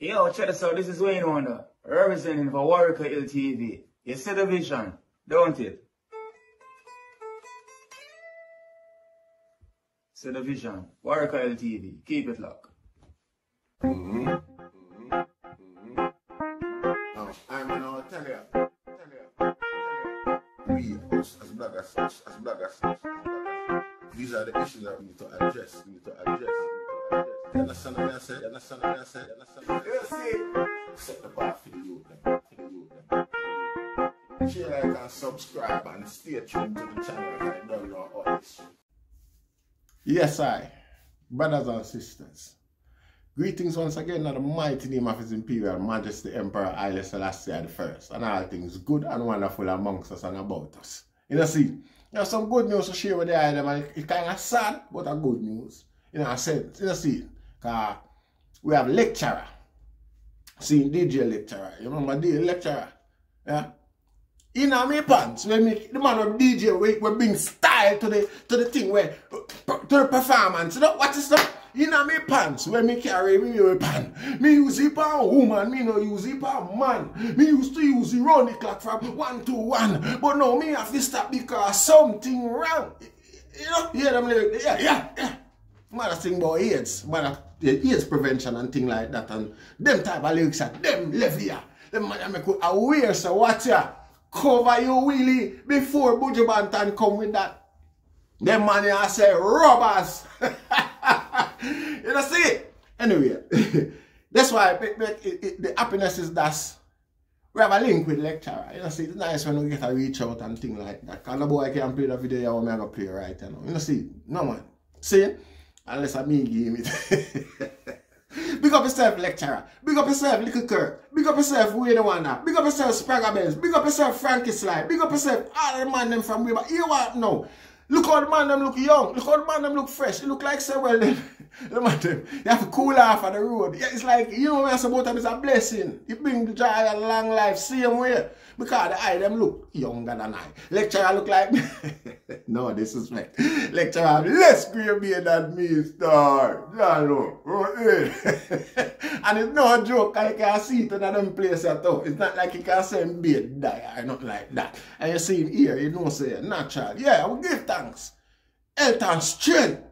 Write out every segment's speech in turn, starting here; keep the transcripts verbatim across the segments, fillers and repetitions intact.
Yo, check this out, this is Wayne Wonder, representing for Warrior Hill T V. You see the vision, don't it? See the vision, Warrior Hill T V, keep it locked. Mm-hmm. Mm-hmm. Mm-hmm. Now, I'm gonna tell you, tell you, tell you. We, us, as black as us, as black as us, these are the issues that we need to address, we need to address. You understand what I said? You understand what I said? You understand what I said? Set the bar for you, then. Share, like, and subscribe, and stay tuned to the channel if I don't know all this. Yes, I, brothers and sisters, greetings once again in the mighty name of His Imperial Majesty Emperor Haile Selassie the First, and all things good and wonderful amongst us and about us. You know, see, there's some good news to share with the island, and it's kind of sad, but a good news. You know, I said, you know, see. Uh, we have Lecturer, see D J Lecturer, you remember D J Lecturer, yeah? In my pants, when me, the man of D J, we, we bring style to the, to the thing, where, to the performance, you know, what is that? In my pants, when me carry me with pan, me use it pan woman, me no use it pan man, me used to use it round the clock from one to one, but now me have to stop because something wrong, you know, hear them lyrics, yeah, yeah, yeah. Mother thing about AIDS, mother AIDS prevention and thing like that, and them type of lyrics are them levy ya. Them mother make you aware, so watch ya. Cover your wheelie before Buju Banton come with that. Them man ya say robbers. You know see? Anyway, that's why it, it, it, the happiness is that we have a link with Lecturer. You know see, it's nice when we get a reach out and thing like that. Cause the boy can play the video when I go play right now. You know see? No man. See? Unless I mean game it. Big up yourself, Lecturer. Big up yourself, Lecturer. Big up yourself, Wayne Wonder. Big up yourself, Spragga Benz. Big up yourself, Frankie Sly. Big up yourself, all the man them from Weber. You what now? Look how the man them look young. Look how the man them look fresh. It look like say, well, them, the man them, they have to cool off on the road. Yeah, it's like, you know what I say about them, it's a blessing. It bring the joy and long life, same way. Because the eye them look younger than I. Lecturer look like me. No disrespect. Lecturer have less grey beard than me, star. No, no. And it's no joke, I can't see it in them place at all. It's not like you can send beard die or nothing like that. And you see him here, you know, say natural. Yeah, we give thanks. Health and strength,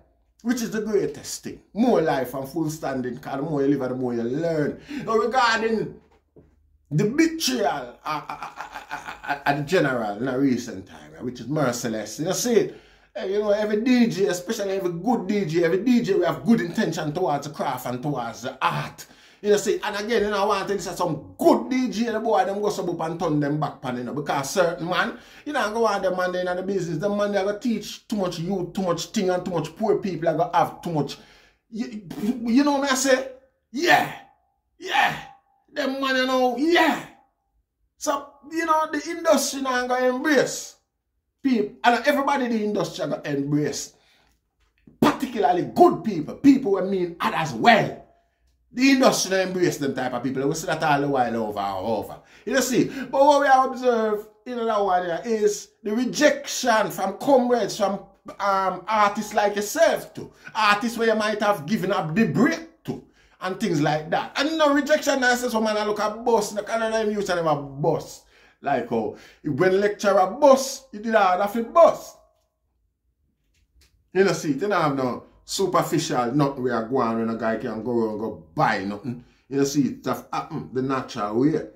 which is the greatest thing. More life and full standing, because the more you live, the more you learn. Now regarding the betrayal at the general in a recent time, which is merciless. You know, see it? You know, every D J, especially every good D J, every D J we have good intention towards the craft and towards the art. You know, see, and again, you know, I want to say some good D J, the boy, them go sub up and turn them back, pan, you know, because certain man, you know, go on them man, they in the business, them man, they go teach too much youth, too much thing, and too much poor people, they go have too much. You, you know what I say? Yeah, yeah, them man, you know, yeah. So, you know, the industry you now going to embrace people, and everybody in the industry going to embrace, particularly good people, people who mean others well. The industry embrace them type of people. We see that all the while over and over. You know, see, but what we have observed in that one here is the rejection from comrades, from um, artists like yourself too. Artists where you might have given up the break to and things like that. And you know, rejection now says, oh man, I look at boss, the kind of them used to never boss. Like oh, when Lecturer boss, you did all that for boss. You know, see, they don't have no superficial, nothing we are going when a guy can go and go buy nothing. You know, see, it have happened the natural way.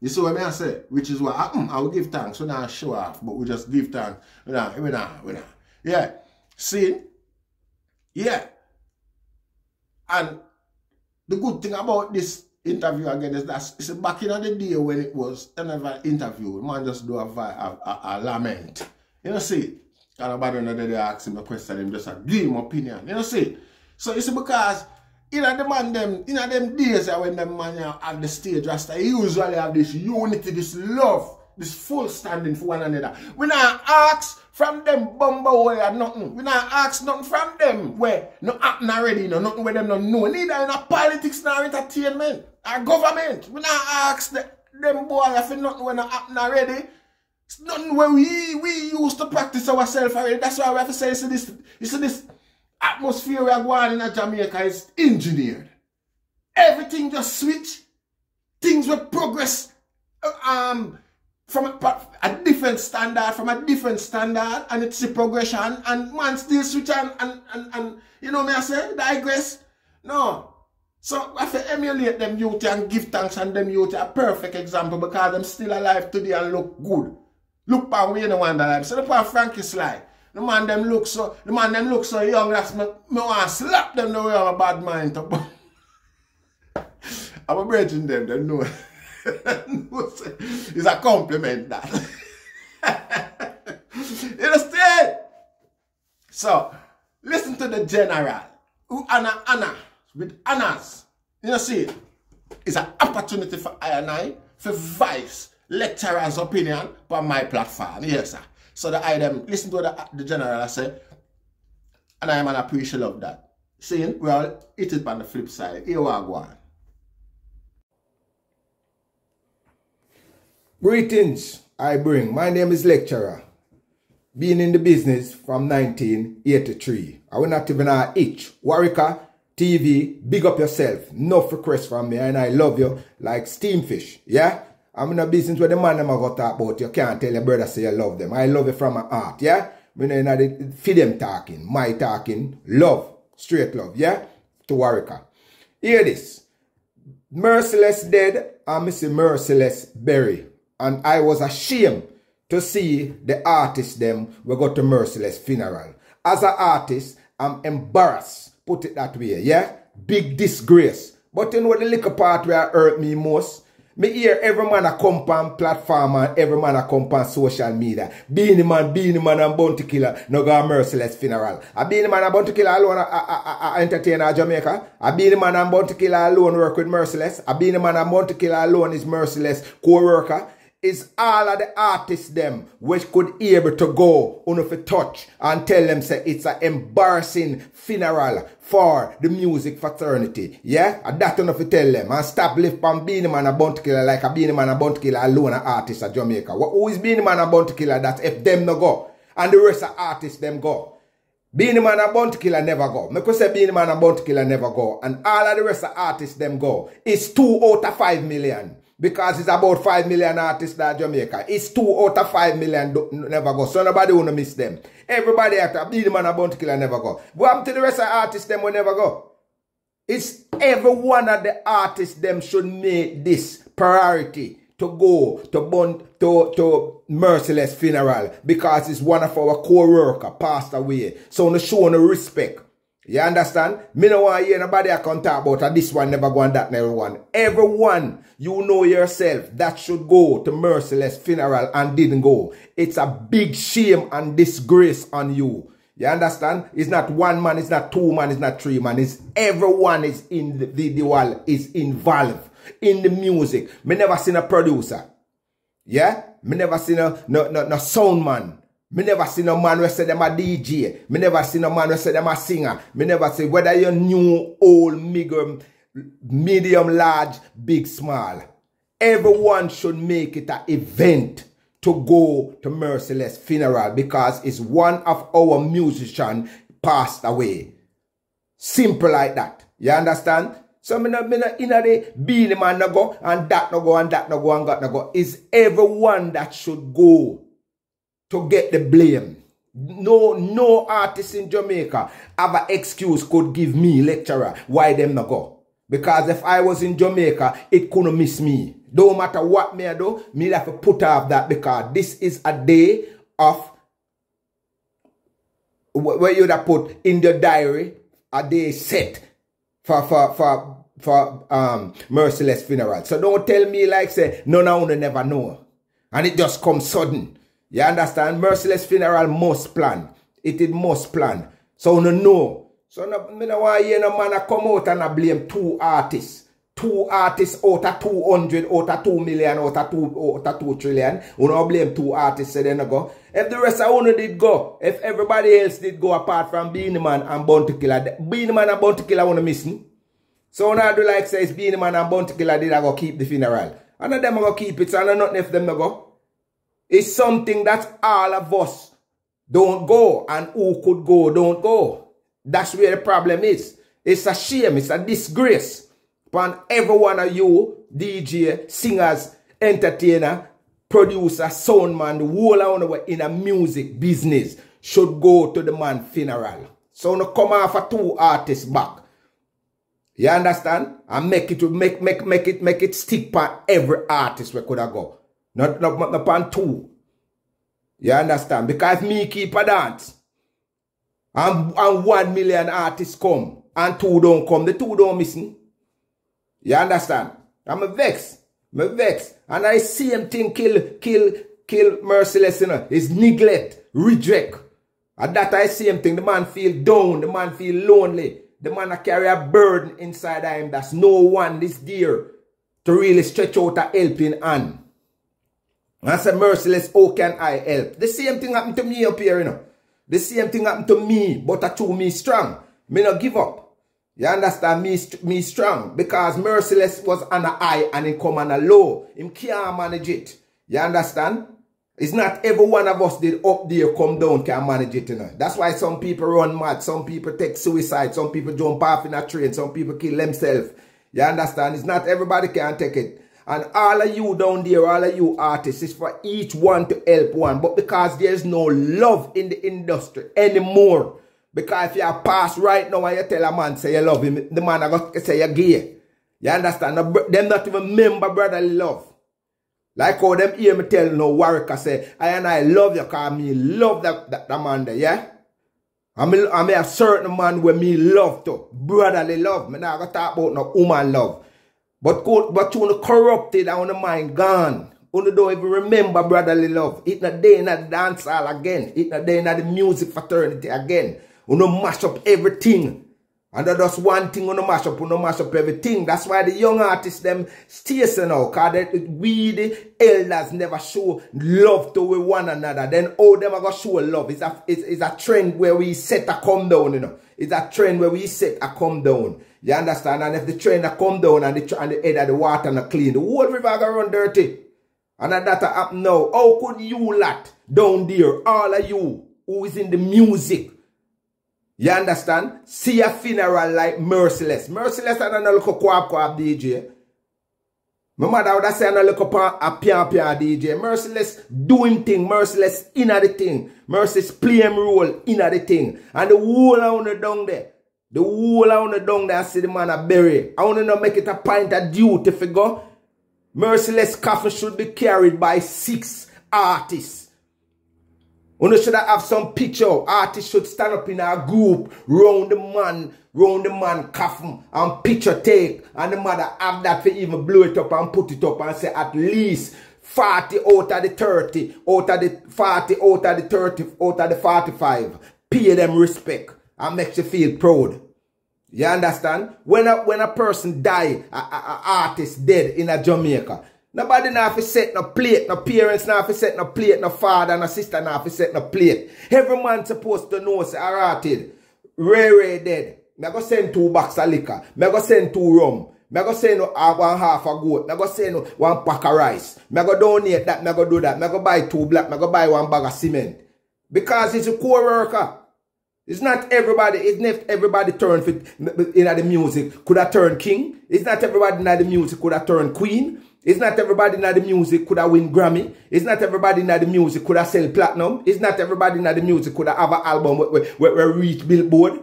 You see what I mean? I say, which is what happened. I will give thanks. We don't show off, but we just give thanks. We don't, we don't, we don't. Yeah. See? Yeah. And the good thing about this interview again is that it's back in the day when it was another interview, the man just do a, a, a, a lament. You know, see? And about another day, I ask him the question, him just a give him opinion. You know, see? So it's because, you know, the man, them, you know, them days when them man you know, at the stage, Rasta, he usually have this unity, this love, this full standing for one another. We not ask from them bumble way or nothing. We not ask nothing from them where no happen already, you know, nothing where them don't know. Neither in a politics, nor entertainment, or government. We not ask the, them boy for nothing where no happen already. It's nothing where we, we used to practice ourselves already. That's why we have to say, you see this, you see this atmosphere we are going in Jamaica is engineered. Everything just switched. Things were progress um, from a, a different standard, from a different standard, and it's a progression, and man still switch and, and, and, and you know me I say, digress. No. So I have to emulate them youth and give thanks, and them youth a perfect example because them still alive today and look good. Look past Wayne Wonder life. So look past Frankie Sly. The man them look so the man them look so young that me, me want to slap them the way I'm a bad mind to put. I'm a bridging them, they know. It's a compliment that. You understand? So listen to the general. Who Anna Anna. With honors, you know, see, it's an opportunity for I and I for vice lecturer's opinion on my platform. Yes, sir. So the item, listen to the, the general, I say, and I am an appreciative of that. Saying, well, it is on the flip side. Here we are going. Greetings, I bring. My name is Lecturer. Been in the business from nineteen eighty-three. I will not even have itch. Warrior T V, big up yourself. No request from me, and I love you like steam fish. Yeah? I'm in a business where the man I'm going to talk about, you can't tell your brother say you love them. I love you from my heart. Yeah? You know, the feed them talking, my talking, love, straight love. Yeah? To Warrior. Hear this. Merciless dead, and Mister Merciless bury. And I was ashamed to see the artist them we go to Merciless funeral. As an artist, I'm embarrassed. Put it that way, yeah? Big disgrace. But you know the little part where hurt me most? Me hear every man a come on platform and every man a come on social media. Beanie Man, Beanie Man and Bounty Killer no go a Merciless funeral. A Beanie Man and Bounty Killer alone a, a, a, a entertainer in Jamaica. A Beanie Man and Bounty Killer alone work with Merciless. A Beanie Man and Bounty Killer alone is Merciless co-worker. It's all of the artists them which could able to go on if a touch and tell them say it's an embarrassing funeral for the music fraternity. Yeah? And that enough to tell them. And stop lift on Beanie Man and Bounty Killer like a Beanie Man and Bounty Killer alone an artist at Jamaica. Well, who is Beanie Man and Bounty Killer that if them no go and the rest of artists them go? Beanie Man and Bounty Killer never go. Me could say Beanie Man and Bounty Killer never go. And all of the rest of artists them go. It's two out of five million. Because it's about five million artists that Jamaica. It's two out of five million never go. So nobody wanna miss them. Everybody after Beanie Man and Bounty Killer never go. What happened to the rest of the artists them will never go? It's every one of the artists them should make this priority to go to, bond, to, to Merciless funeral. Because it's one of our co-worker passed away. So no show no respect. You understand? Me no want to hear nobody I can talk about and this one never go and that never one. Everyone, you know yourself, that should go to Merciless funeral and didn't go. It's a big shame and disgrace on you. You understand? It's not one man, it's not two man, it's not three man. It's everyone is individual, is involved in the music. Me never seen a producer. Yeah? Me never seen a no, no, no sound man. Me never seen a man who said them a D J. Me never seen a man who said them a singer. Me never say whether you're new, old, medium, medium, large, big, small. Everyone should make it an event to go to Merciless funeral because it's one of our musicians passed away. Simple like that. You understand? So me no, me no, inna the Beanie Man no go and that no go and that no go and that no go. It's everyone that should go. To get the blame. No, no artist in Jamaica have an excuse could give me, Lecturer, why them not go. Because if I was in Jamaica, it couldn't miss me. No matter what me I do, me have to put off that because this is a day of where you'd have put in your diary a day set for for for for um Merciless funeral. So don't tell me like say no no no never know. And it just comes sudden. You understand? Merciless funeral must plan. It is must plan. So no no. So no, me no want hear no man a come out and a blame two artists. Two artists out of two hundred, out of two million, out of two, out of two trillion. You no blame two artists so they no go. If the rest of one did go, if everybody else did go apart from Beanie Man and Bounty Killer, Beanie Man and Bounty Killer wanna miss me. So now I do like says Beanie Man and Bounty Killer did I go keep the funeral. And them go keep it, so I know nothing if them no go. It's something that all of us don't go and who could go don't go. That's where the problem is. It's a shame. It's a disgrace. Pan every one of you, D J, singers, entertainer, producer, sound man, the whole of us in a music business should go to the man funeral. So no come off a two artists back. You understand? And make it make make make it make it stick pan every artist we could have go. Not not not, not pan two. You understand? Because me keep a dance. And, and one million artists come. And two don't come. The two don't miss me. You understand? I'm a vex. I'm a vex. And I see him thing kill, kill, kill Merciless, you know. It's neglect, reject. And that I see him thing. The man feel down. The man feel lonely. The man carry a burden inside of him that's no one this dear to really stretch out a helping hand. And I say, Merciless, how can I help? The same thing happened to me up here, you know. The same thing happened to me, but I told me strong. Me not give up. You understand? Me, me strong. Because Merciless was on a high and he come on a low. Him can't manage it. You understand? It's not every one of us that up there come down can manage it, you know. That's why some people run mad, some people take suicide, some people jump off in a train, some people kill themselves. You understand? It's not everybody can take it. And all of you down there, all of you artists, it's for each one to help one. But because there's no love in the industry anymore. Because if you are past right now and you tell a man say you love him, the man going to say you're gay. You understand? Them not even remember brotherly love. Like how them hear me tell no Warrior say, I and I love you because me love that, that, that man there, yeah? I may I have certain man where me love to, brotherly love. Me not going to talk about no woman love. But, but you corrupted and the mind gone. You don't even remember brotherly love. It's not there in the dance hall again. It's not there in the music fraternity again. You don't mash up everything. And that's one thing you don't mash up. You don't mash up everything. That's why the young artists, them, stay so now. Because we, the elders, never show love to one another. Then all them are going to show love. It's a, it's, it's a trend where we set a come down, you know. It's a trend where we set a come down. You understand? And if the trend a come down and the, and the head of the water not clean, the whole river going to run dirty. And that up now. How could you lot down there, all of you, who is in the music, you understand? See a funeral like Merciless. Merciless and another little quab quab D J. My mother would have said another little a pian pian D J. Merciless doing thing. Merciless in the thing. Merciless playing role in the thing. And the whole on the down there. The whole on the down there see the man a bury. I want to not make it a pint of duty figure. Merciless coffin should be carried by six artists. You should have some picture. Artists should stand up in a group, round the man, round the man coffin, and picture take. And the mother have that for even blow it up and put it up and say at least forty out of the thirty, out of the forty, out of the thirty, out of the forty-five. Pay them respect and make you feel proud. You understand? When a, when a person die, a, a, a artist dead in a Jamaica, nobody now fi set no plate, no parents now fi set no plate, no father, no sister now fi set no plate. Every man supposed to know, say, all right, Ray Ray dead. Me go send two box of liquor. Me go send two rum. Me go send uh, one half a goat. Me go send uh, one pack of rice. Me go donate that, me go do that. Me go buy two black, me go buy one bag of cement. Because it's a co-worker. It's not everybody, it's not everybody turned in the music could have turned king. It's not everybody in the music could have turned queen. It's not everybody in the music could have win Grammy. It's not everybody in the music could have sell platinum. It's not everybody in the music could have have an album where we reach Billboard.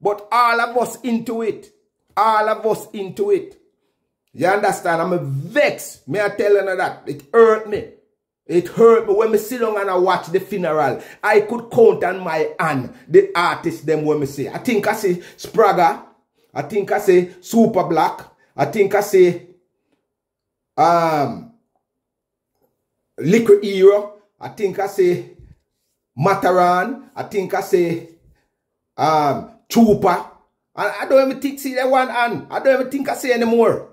But all of us into it. All of us into it. You understand? I'm a vex. May I tell you that? It hurt me. It hurt me when I sit down and I watch the funeral. I could count on my hand the artists them when I see. I think I say Spragga. I think I say Super Black. I think I say um Liquid Era. I think I say Mataran. I think I say um Chupa. And I don't even think see that one hand. I don't even think I say anymore.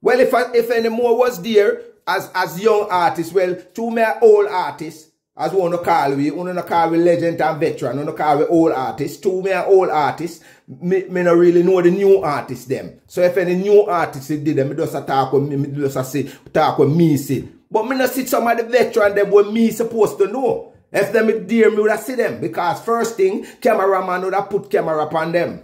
Well, if I, if anymore was there. As, as young artists, well, to me old artists, as one of call we, one of call we legend and veteran, one of call we old artists, to me old artists, me, me not really know the new artists them. So if any new artists did them, me just a talk with me, me just a say, talk with me see. But me not see some of the veteran them where me supposed to know. If them dear me would have see them, because first thing, cameraman would have put camera upon them.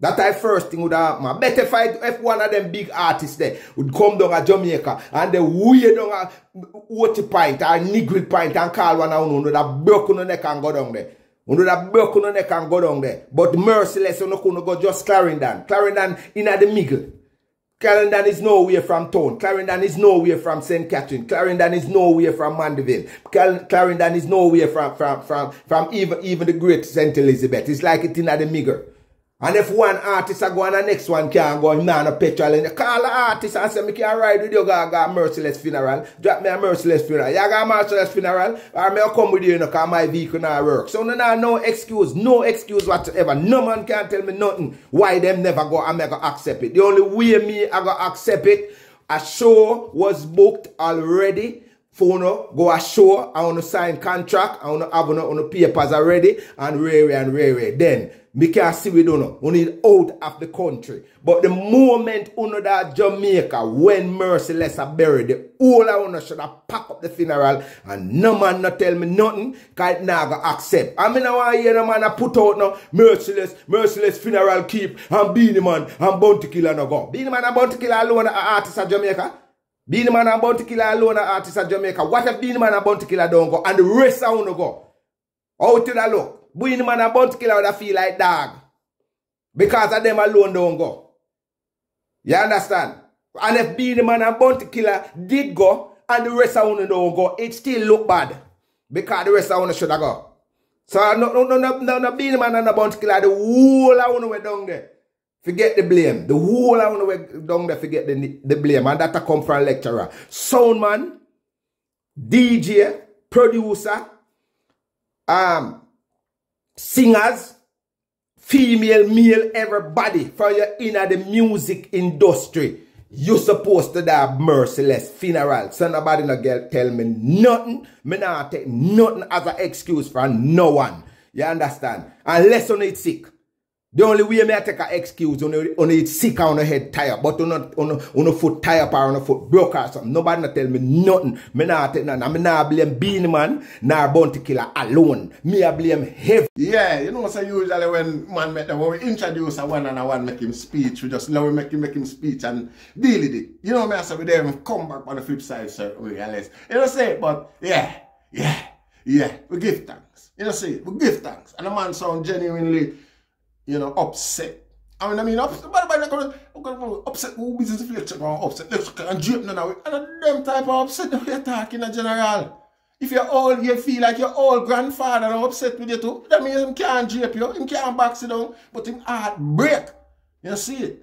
That I first thing would happen. I better fight if one of them big artists there would come down to Jamaica and they weigh down a water pint or nigger pint and call one of them that broke on the neck and go down there. Uno that broke on the neck and go down there. But Merciless, you no could go just Clarendon. Clarendon in the middle. Clarendon is nowhere from town. Clarendon is nowhere from Saint Catherine. Clarendon is nowhere from Mandeville. Clarendon is nowhere from from from from even even the great Saint Elizabeth. It's like it in the middle. And if one artist a go and the next one can't go, man, a petrol, and you call the artist and say, me can't ride with you, I got a Merciless funeral. Drop me a Merciless funeral. You got a Merciless funeral? Or me come with you, you know, because my vehicle not work. So no, no, no excuse, no excuse whatsoever. No man can tell me nothing why them never go and me go accept it. The only way me I go accept it, a show was booked already. For no, go ashore, I want to sign contract, I want to have no, no papers already, and rare and rare. Then, we can't see we don't know. We need out of the country. But the moment under that Jamaica, when Merciless are buried, the whole I want to should have packed up the funeral, and no man not tell me nothing, because it's not going to accept. I mean, I want to hear no man I put out no Merciless, Merciless funeral keep, and Beanie Man, and Bounty Killer no go. Beanie Man and Bounty Killer alone are artists of Jamaica. Beanie Man and Bounty Killer alone are artists of Jamaica. What if Beanie Man and Bounty Killer don't go? And the rest are going to go. How till I look? Beanie Man and Bounty Killer would feel like dog. Because of them alone don't go. You understand? And if Beanie Man and Bounty Killer did go, and the rest are going to don't go, it still look bad. Because the rest are going to should have go. So no, no, no, no, no, no Beanie Man and the Bounty Killer, the whole are going to down there. Forget the blame. The whole I want to work down there, forget the, the blame. And that come from Lecturer. Soundman, D J, producer, um, singers, female, male, everybody. For your inner the music industry, you supposed to have Merciless funeral. So nobody no girl tell me nothing. Me not take nothing as an excuse for no one. You understand? Unless you need sick. The only way I take an excuse on it's sick on the head tired, but on a, on, a, on a foot tired or on a foot broke or something. Nobody not tell me nothing. Me not take nothing. Me not blame Beanie Man, nor Bounty Killer alone. Me I blame heavy. Yeah, you know, so usually when man met them, when we introduce a one and a one make him speech, we just now we make him make him speech and deal with it. You know, me I say we then come back on the flip side, sir, we realize. You know say, but yeah, yeah, yeah, we give thanks. You know say, we give thanks. And the man sound genuinely, you know, upset. I mean, I mean, upset. But by the upset, who business lecture upset, lecture and drape none of it. And them type of upset that we're talking in general. If you're old, you feel like your old grandfather and upset with you too. That means him can't drape you, him can't box you down, but him heart break. You see it?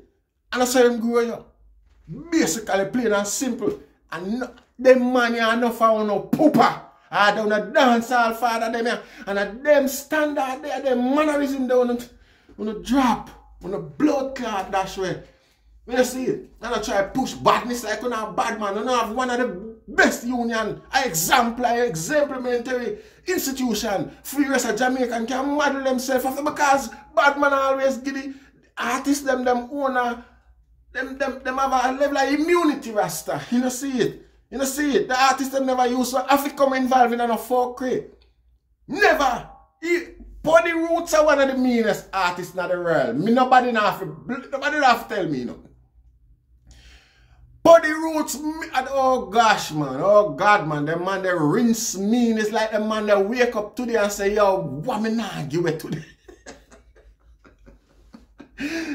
And I saw him grow you. Basically, plain and simple. And them man you no found no pooper. I don't know dance all father them here. And at them standard there, them mannerism down. On a drop, on a blood clot dash way. When you see it, and I try to push badness like on a bad man. You know, I have one of the best union, an example, an exemplary institution. Free rest of Jamaican can model themselves after because bad man always give the artists them, them owner, them, them, them have a level of immunity rasta. You know, see it. You know, see it. The artists them never use so Africa involved in a folkry. Never. He, Body Roots are one of the meanest artists in the world. Me nobody not nobody have to tell me no. Body Roots, me, oh gosh man, oh god man, them man they rinse mean. It's like the man they wake up today and say, yo, what me nah give it today?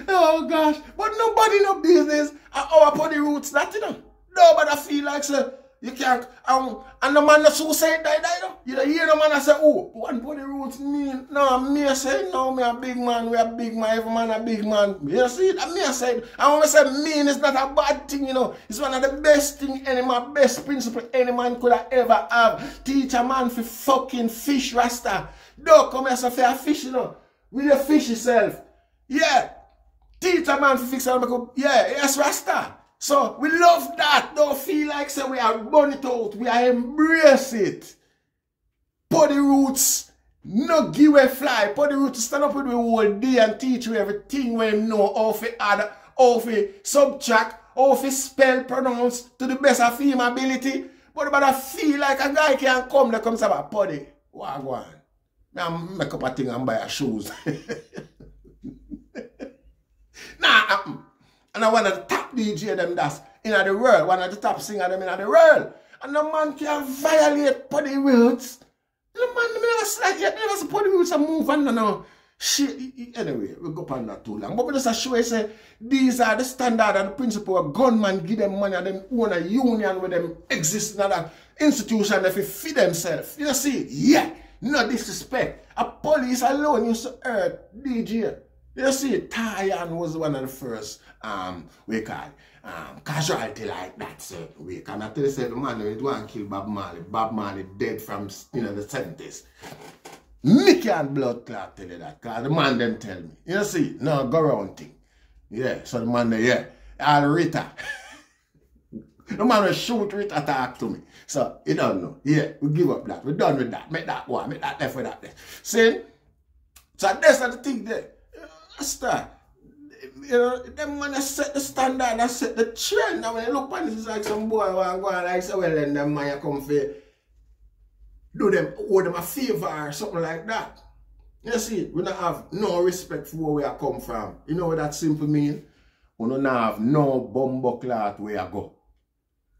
Oh gosh, but nobody no business. Our Body Roots that you know. Nobody feel like so. You can't, um, and the man that's who said die, die, though. You hear the man that say, oh, one Body Roots mean. No, me I say, no, me a big man, we a big man, every man a big man. You see it? And me I say, and when I say mean, it's not a bad thing, you know. It's one of the best thing any man, best principle any man could have ever have. Teach a man for fucking fish, rasta. Don't come here, so fair fish, you know. With the fish yourself. Yeah. Teach a man for fix it. Yeah, yes, rasta. So we love that. Don't feel like say we are born it out. We are embrace it. Body Roots, no give a fly. Body Roots stand up with you all day and teach you everything we know. How to add, how to subtract, how to spell, pronounce to the best of his ability. But I feel like a guy can't come that comes about body. What go on? Now make up a thing and buy a shoes. Nah, happen. And I one of the top D J them that's in the world, one of the top singer them in the world. And the man can violate Body Roots. The man never like never see Body Roots a move and no no. Shit. Anyway, we go on that too long. But we just show you say these are the standard and the principle of gunmen give them money and them own a union with them exist in an institution if they feed themselves. You see? Yeah. No disrespect. A police alone used to hurt D J. You see, Tyan was one of the first um we call um casualty like that certain so week. And I tell you said the man went and kill Bob Marley. Bob Marley dead from you know the seventies. Mickey and blood clot tell you that, cause the man them tell me. You see, no go round thing. Yeah, so the man there, yeah. All Rita. The man will shoot Rita talk to me. So you don't know. Yeah, we give up that. We're done with that. Make that one, make that left with that left. See? So that's the thing there. Master, you know, them man set the standard, they set the trend. And when you look at this, it's like some boy who are going like, so well, then them man come for do them, owe them a favor or something like that. You see, we don't have no respect for where we are come from. You know what that simple mean? We don't have no bumbo cloth where I go.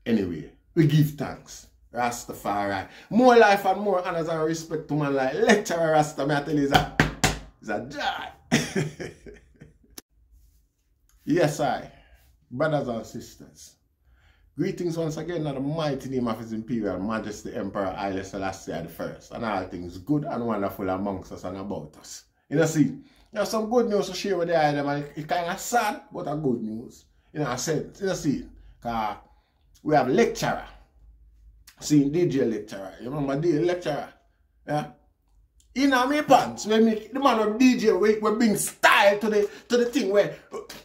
Anyway, we give thanks. Rastafari. More life and more honors and respect to man like Lecturer Rasta. I tell you, it's a, it's a joy. Yes, I, brothers and sisters, greetings once again in the mighty name of His Imperial Majesty Emperor Haile Selassie the First, and all things good and wonderful amongst us and about us. You know, see, there's some good news to share with the item, and it's kind of sad, but a good news. You know, I said, you know, see, cause we have Lecturer, see, D J Lecturer, you remember the Lecturer, yeah? In my pants, we make the man of D J, we, we bring style to the to the thing where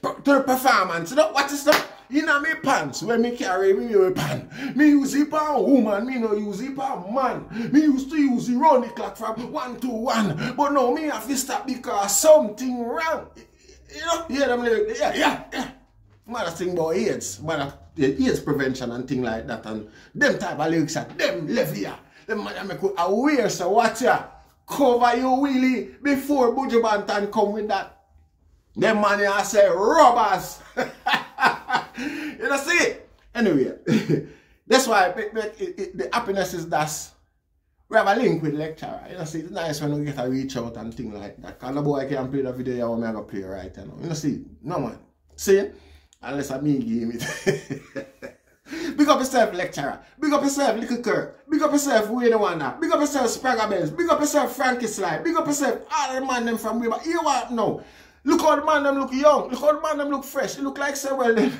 to the performance. You know what is that? In my pants, when me carry me a pan. Me use it pan woman, me no use it pan man. Me used to use it round the clock from one to one, but now me have to stop because something wrong. You know, hear them lyrics? Yeah, yeah, yeah. Man thing about AIDS, man AIDS prevention and thing like that, and them type of lyrics are them levier. Them man make you aware, so watch ya. Cover your wheelie before Buju Banton come with that. Them man I say robbers. You know see? Anyway, that's why it, it, it, the happiness is that we have a link with Lecturer. You know see, it's nice when we get a reach out and thing like that. Cause the boy can play the video you want me to play right now. You know see? No man. See? Unless I me game it. Big up yourself, Lecturer. Big up yourself, Lecturer. Big up yourself, Wayne Wonder. Big up yourself, Spragga Benz. Big up yourself, Frankie Sly. Big up yourself, all the man them from way back. You what now? Look how the man them look young. Look how the man them look fresh. It look like say well them.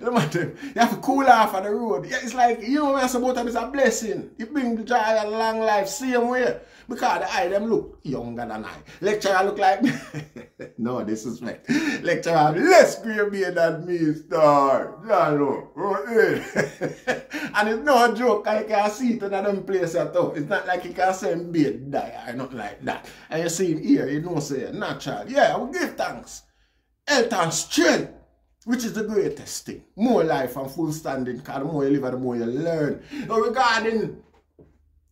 The man them. You have to cool off on the road. Yeah, it's like you know when about them is a blessing. You bring the joy and long life same way because the eye them look younger than I. Lecturer look like me. No disrespect. Lecturer have less grey beard than me, star. And it's no joke. I can see it in them place at all. It's not like you can say beard die or nothing like that. And you see him here, you know say natural. Yeah, we give thanks. Health and strength, which is the greatest thing. More life and full standing, because the more you live, the more you learn. Now regarding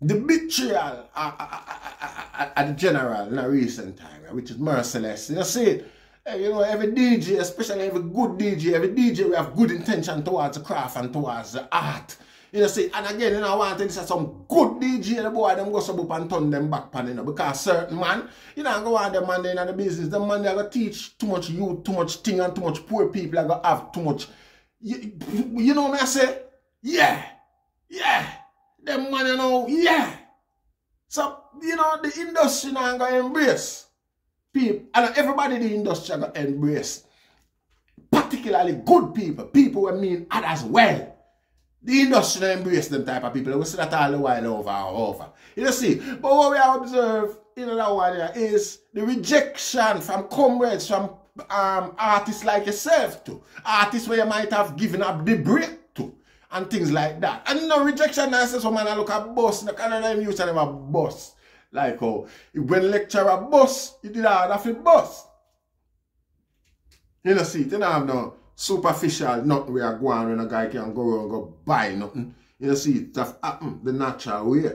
the betrayal at the general in a recent time, which is merciless, you see, you know, every D J, especially every good D J, every D J we have good intention towards the craft and towards the art. You know, see, and again, you know, I want to say some good D J, the boy, them go sub up and turn them back, pan, you know, because certain man, you know, go on them man, they in the business, them man, they go teach too much youth, too much thing, and too much poor people, they go have too much, you, you know what I say? Yeah, yeah, them man, you know, yeah. So, you know, the industry now go embrace people, and everybody in the industry go embrace, particularly good people, people who mean others well. The industry don't embrace them type of people. We see that all the while over and over. You know, see? But what we observe in another one here is the rejection from comrades, from um, artists like yourself too. Artists where you might have given up the break to. And things like that. And you know, rejection now says, oh man, I look at boss. You can't even use them a boss. Like, oh, when Lecturer boss, you did all of it boss. You know, see? You know, I have no superficial, nothing we are going when a guy can go around go buy nothing. You know, see, it have happened the natural way.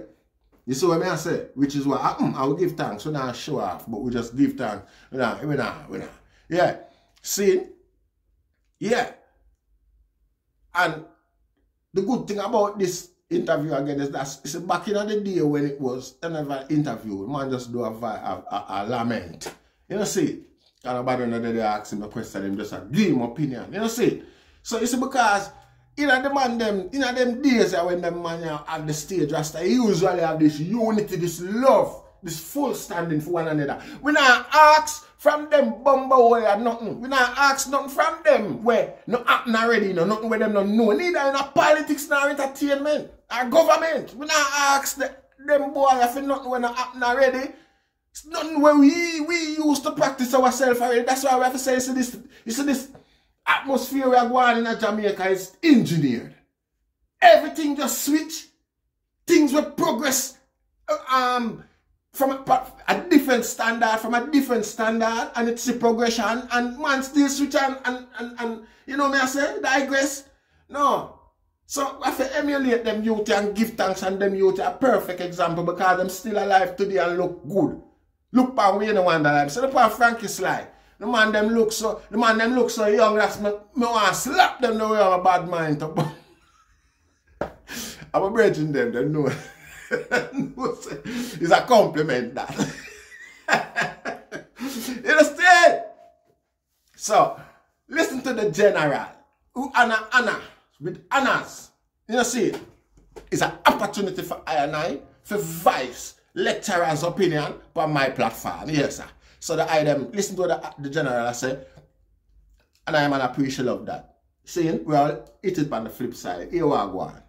You see what I say? Which is what happened. I will give thanks. We don't show off, but we just give thanks. We don't, we don't, we don't. Yeah. See, Yeah. And the good thing about this interview again is that it's back in the day when it was another interview. Man just do a, a, a, a lament. You know, see? And about another day ask him a question, him just a give him opinion. You know, see? So it's because you know the man them, you know them days when them man at the stage rasta usually have this unity, this love, this full standing for one another. We not ask from them bumble away or nothing. We not ask nothing from them where no happen already, no nothing where them no know. Neither in a politics nor entertainment or government. We not ask the, them boy for nothing where no happen already. It's nothing where we we used to practice ourselves already. That's why we have to say, you see this, you see this atmosphere we are going in Jamaica is engineered. Everything just switch. Things will progress um from a, a different standard, from a different standard, and it's a progression, and man still switch and and, and, and you know me I say, digress. No. So I have to emulate them youth and give thanks, and them youth a perfect example because them still alive today and look good. Look back we in the one that I'm so the Frankie Sly. The man them look so, the man them look so young, that's me, me want to slap them the way I'm a bad mind. I'm a bridging them, they know. It's a compliment that. You understand? So, listen to the general, who honor honor, with honors. You know see, it's an opportunity for I and I, for vice lecturer's opinion on my platform, yes sir. So the item, listen to what the, the general I say, and I am an appreciative of that. Saying, well, it is on the flip side. Here we are going.